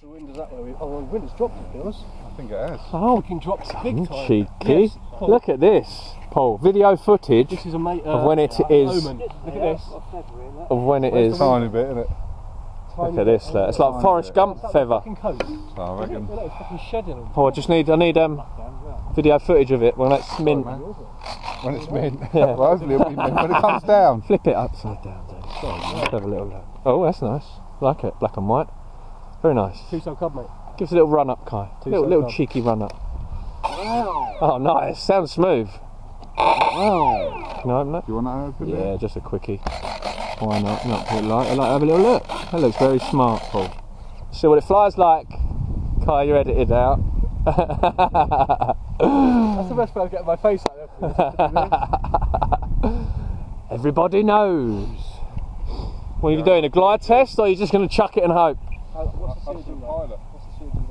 The wind is that way. Oh, the wind has dropped, to be honest. I think it has. Oh, it fucking drops big time. Cheeky. Yes. Oh. Look at this, Paul. Video footage. This is a mate, of when it is. Look at this. Of when it is. Tiny bit, isn't it? Look at this, look. It's like Forrest Gump feather. I reckon. Oh, I need video footage of it when it's mint. When it's mint. Yeah. Well, hopefully it'll be mint when it comes down. Flip it upside down, dude. Let's have a little look. Oh, that's nice. Like it, black and white. Very nice. Two-sole cub, mate. Give us a little run-up, Kai. Little cheeky run-up. Wow. Oh, nice. Sounds smooth. Wow. Can I open that? Do you want to open it? Yeah, just a quickie. Why not? Not quite light. I'd like to have a little look. That looks very smart, Paul. See what it flies like. Kai, you're edited out. That's the best way to get my face like that. Everybody knows. What are you doing? A glide test, or are you just going to chuck it and hope? What's the ceiling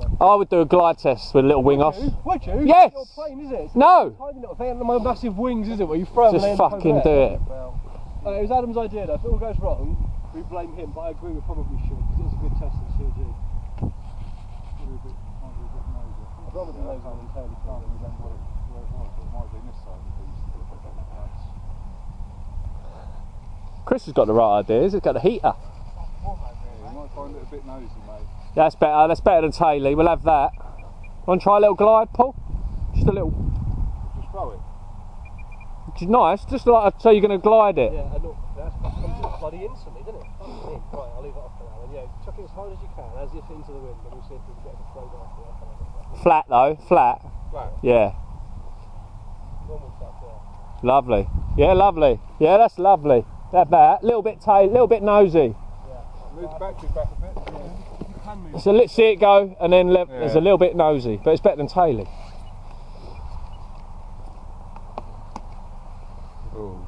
like? I would do a glide test with a little wing off. Would you? Yes! It's not your plane, is it? It's no! Tiny little thing, my massive wings, is it? Where you throw them. Just fucking do it. It was Adam's idea though. If it all goes wrong, we blame him, but I agree we probably should, because it was a good test of CG. I'd rather do those on the tail, I can't remember where it was, but it might have been this side of the beast. Chris has got the right ideas, he's got the heater. Find it a bit nosy, mate. That's better. That's better than Taylor. We'll have that. Want to try a little glide, Paul? Just a little. Just throw it. Which is nice. Just like so you're going to glide it. Yeah, and look, that comes in bloody instantly, doesn't it? Right, I'll leave it off for now. And yeah, chuck it as hard as you can, as if into the wind, and we'll see if we can get it float after. Flat though, flat. Right. Yeah. Normal flat, yeah. Lovely. Yeah, lovely. Yeah, that's lovely. That. Little bit nosy. Back a bit, yeah. So let's see it go, and then it's a little bit nosy, but it's better than tailing. Oh,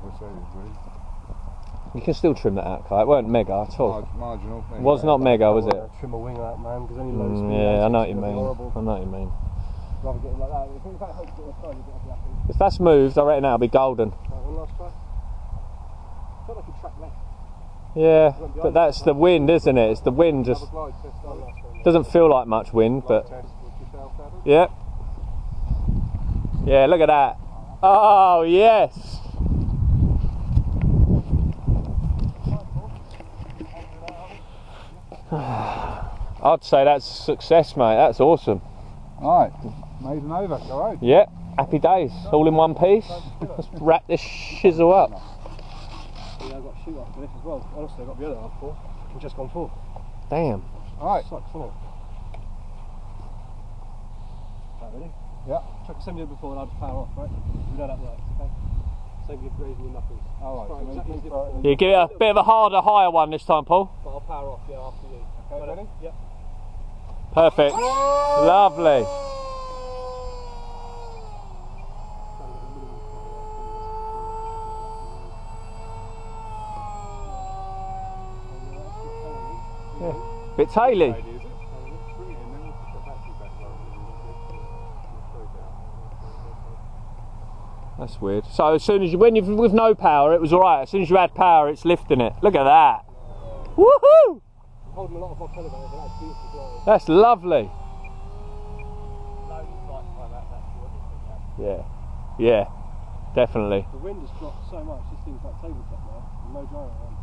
you can still trim that out, Kai. It weren't mega at all. Marginal. It was not mega, was it? Trim a wing out, man, because only low speed. Yeah, I know what you mean. Horrible. I know what you mean. Rather get it like that. If that helps it, I'll be happy. If that's moved, I reckon that'll be golden. Right, one last try. I felt like a track left. Yeah, but that's the wind, isn't it? It's the wind, just doesn't feel like much wind, but yeah. Yeah, look at that. Oh, yes. I'd say that's a success, mate. That's awesome. All right, made an over, go on. Yep, happy days. All in one piece. Let's wrap this shizzle up. I've got to shoot after this as well. Honestly, I've got the other half full. I've just gone full. Damn. Alright. Sucks, isn't it? Right, ready? Yeah. Check the same you did before and I'll just power off, right? You know that works, okay? Same you raising your knuckles. Alright. So yeah, give it a bit of a harder, higher one this time, Paul. But I'll power off, yeah, after you. Okay, ready? Yep. Perfect. Lovely. Yeah. Bit taily. That's weird. So as soon as you, with no power, it was alright. As soon as you add power, it's lifting it. Look at that. Woohoo! That's lovely. Yeah. Yeah. Definitely. The wind has dropped so much. This thing's like tabletop now. No gyro around.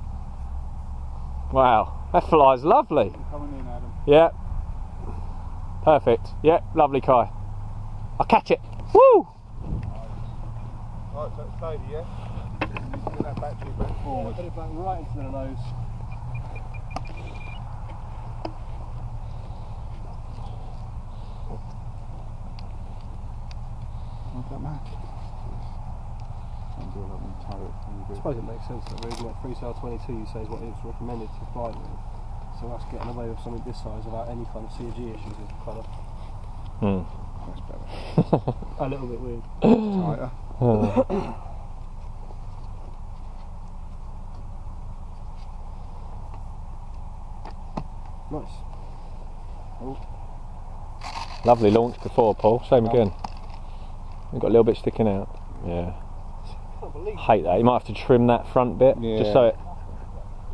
Wow, that flies lovely. Coming in, Adam. Yeah. Perfect. Yeah, lovely, Kai. I'll catch it. Woo! Right, so it's Sadie, yeah? You need to get that battery back forward. Put it back right into the nose. What's that, man? I suppose it makes sense that really, like Free Sail 22 you say is what it's recommended to fly with, so us getting away with something this size without any kind of CG issues is kind of that's better. A little bit weird. Tighter. Nice. Oh. Lovely launch before, Paul, same again. We've got a little bit sticking out. Yeah. Hate that. You might have to trim that front bit, yeah. Just so it.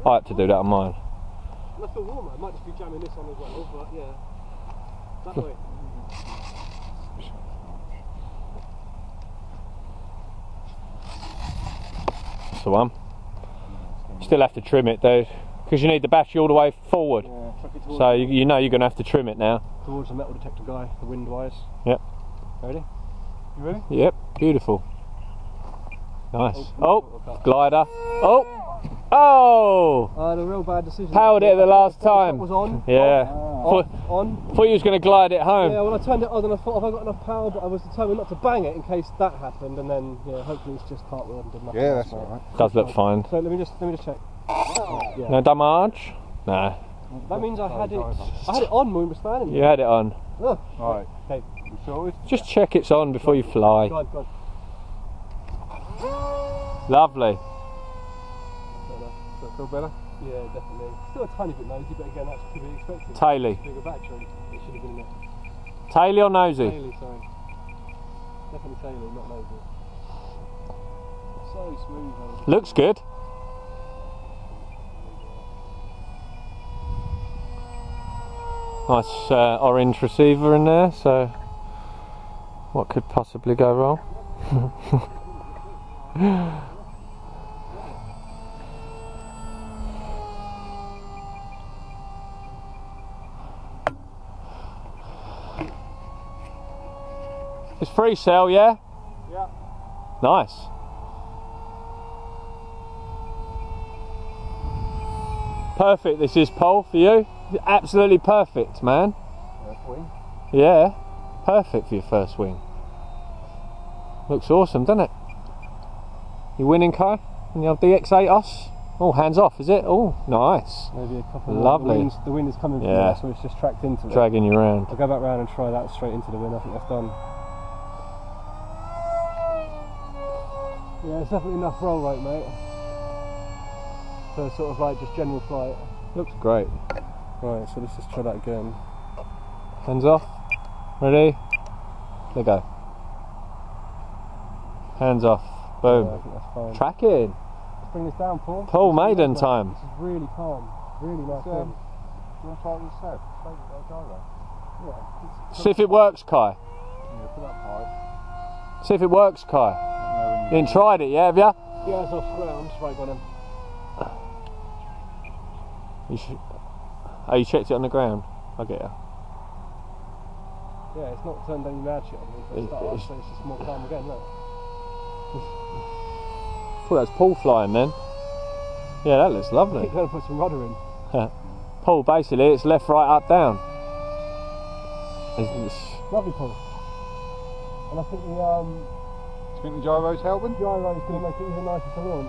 I have to do that on mine. That's the warmer. I might just be jamming this on as well, but yeah. That way. That's the one. Still have to trim it though, because you need the battery all the way forward. Yeah, so you know you're going to have to trim it now. Towards the metal detector guy, the wind wires. Yep. Ready? You ready? Yep. Beautiful. Nice. Oh, glider. Oh! Oh! The real bad decision. Powered it the last time. Was on. Yeah. On. Thought you was going to glide it home. Yeah, well I turned it on and I thought, have I got enough power? But I was determined not to bang it in case that happened. And then, yeah, hopefully it's just part wheel and did nothing. Yeah, that's alright. Does look fine. So let me just check. Yeah. No damage? Nah. That means I had it on when we were standing there. You had it on. Ugh. Alright. Okay. You sure? Just check it's on before you fly. Go on, go on. Lovely. Does that feel better? Yeah, definitely. Still a tiny bit nosy, but again, that's to be expected. Taily. Bigger battery. It should have been there. Taily or nosy? Taily, sorry. Definitely taily, not nosy. So smooth, nosy. Looks good. Nice orange receiver in there, so what could possibly go wrong? It's free sail, yeah? Yeah. Nice. Perfect, this is pole for you. Absolutely perfect, man. First wing? Yeah, perfect for your first wing. Looks awesome, doesn't it? You winning, Kai? In the old DX8 US? Oh, hands off, is it? Oh, nice. Maybe a couple of lovely. The wind is coming from there, so it's just tracked into it. Dragging you round. I'll go back round and try that straight into the wind. I think that's done. Yeah, it's definitely enough roll rate, mate. For sort of like just general flight. Looks great. Right, so let's just try that again. Hands off. Ready? There we go. Hands off. Boom. Yeah, I think that's fine. Tracking. Let's bring this down, Paul. Paul maiden time. This is really calm. Really nice. Do you want to try what you said? Yeah. See if it works, Kai. Yeah, put that high. See if it works, Kai. You ain't tried it yet, have you? Yeah, it's off ground. Right on him. You should... Oh, you checked it on the ground? I get you. Yeah, it's not turned any mad shit on me for a start, so it's just more calm again, look. I thought that was Paul flying then. Yeah, that looks lovely. I think you're going to put some rudder in. Paul, basically, it's left, right, up, down. It's lovely, Paul. And I think the... Do you think the gyro's helping? Gyro's going to make it even nicer to launch.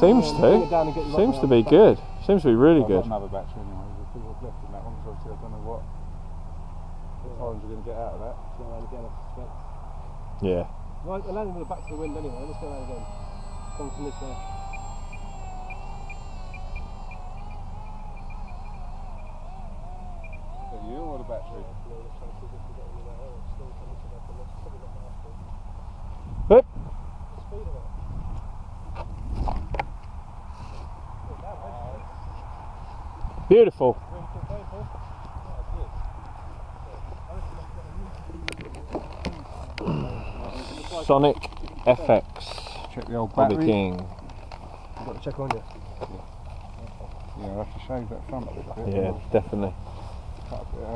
Seems to. Seems to be good. Seems to be really good. Another battery anyway. I've left in that one, so obviously I don't know what times we're going to get out of that. It's going around again, I suspect. Yeah. Right, we're landing with the back to the wind anyway. Let's go around again. Come from this way. Is that you or the battery? Whoop. Beautiful. Sonic FX. Check the old battery. King. I've got to check on you. Yeah, I'll have to shave that front a little bit. Yeah, definitely.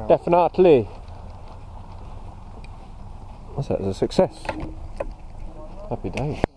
Definitely. What's that? As a success. Happy days.